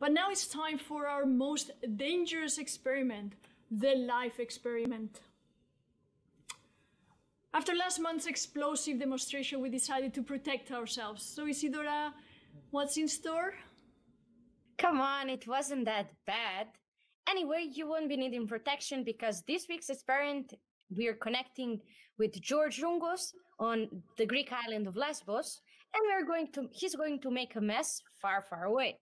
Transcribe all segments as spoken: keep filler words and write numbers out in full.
But now it's time for our most dangerous experiment, the life experiment. After last month's explosive demonstration, we decided to protect ourselves. So Isidora, what's in store? Come on, it wasn't that bad. Anyway, you won't be needing protection because this week's experiment, we're connecting with George Rungos on the Greek island of Lesbos, and we're going to, he's going to make a mess far, far away.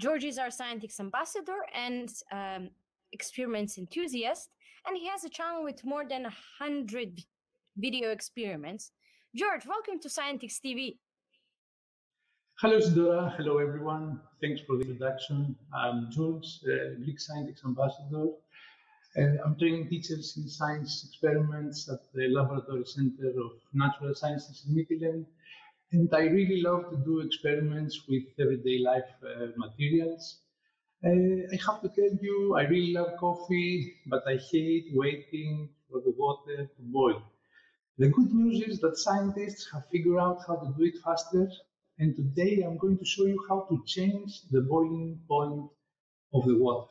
George is our Scientix ambassador and um, experiments enthusiast, and he has a channel with more than one hundred video experiments. George, welcome to Scientix T V. Hello, Isidora. Hello, everyone. Thanks for the introduction. I'm George, uh, Greek Scientix Ambassador, and I'm training teachers in science experiments at the Laboratory Center of Natural Sciences in Mytilene. And I really love to do experiments with everyday life uh, materials. Uh, I have to tell you, I really love coffee, but I hate waiting for the water to boil. The good news is that scientists have figured out how to do it faster, and today I'm going to show you how to change the boiling point of the water.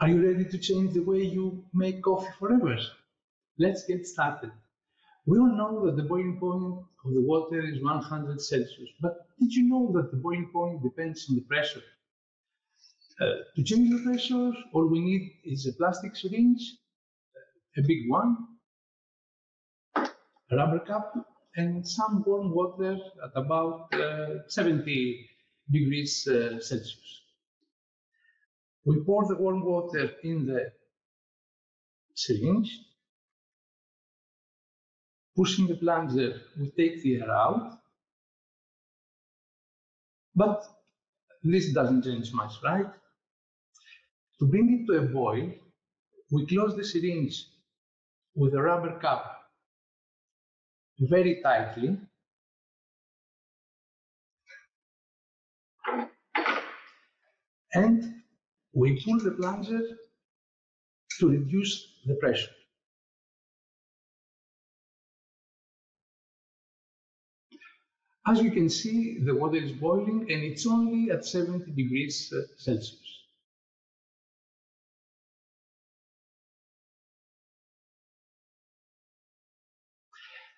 Are you ready to change the way you make coffee forever? Let's get started. We all know that the boiling point of the water is one hundred Celsius, but did you know that the boiling point depends on the pressure? Uh, to change the pressure, all we need is a plastic syringe, a big one, a rubber cup, and some warm water at about uh, seventy degrees uh, Celsius. We pour the warm water in the syringe. Pushing the plunger, we take the air out. But this doesn't change much, right? To bring it to a boil, we close the syringe with a rubber cup very tightly, and we pull the plunger to reduce the pressure. As you can see, the water is boiling and it's only at seventy degrees Celsius.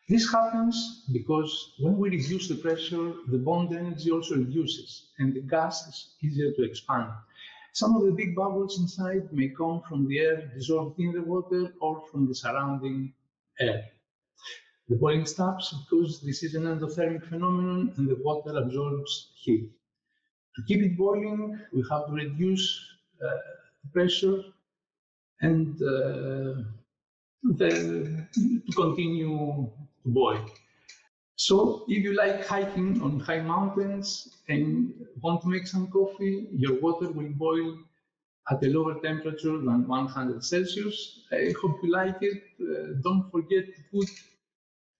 This happens because when we reduce the pressure, the bond energy also reduces and the gas is easier to expand. Some of the big bubbles inside may come from the air dissolved in the water or from the surrounding air. The boiling stops because this is an endothermic phenomenon and the water absorbs heat. To keep it boiling, we have to reduce uh, the pressure and uh, the, to continue to boil. So if you like hiking on high mountains and want to make some coffee, your water will boil at a lower temperature than one hundred Celsius. I hope you like it. Uh, don't forget to put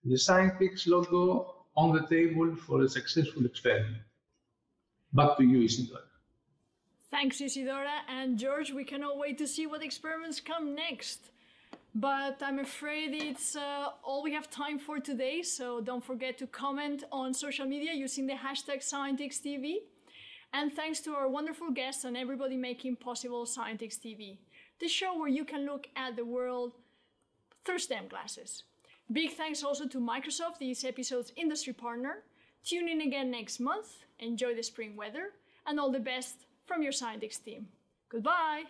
the Scientix logo on the table for a successful experiment. Back to you, Isidora. Thanks, Isidora and George. We cannot wait to see what experiments come next. But I'm afraid it's uh, all we have time for today, so don't forget to comment on social media using the hashtag Scientix T V. And thanks to our wonderful guests and everybody making possible Scientix T V, the show where you can look at the world through STEM glasses. Big thanks also to Microsoft, this episode's industry partner. Tune in again next month, enjoy the spring weather, and all the best from your Scientix team. Goodbye!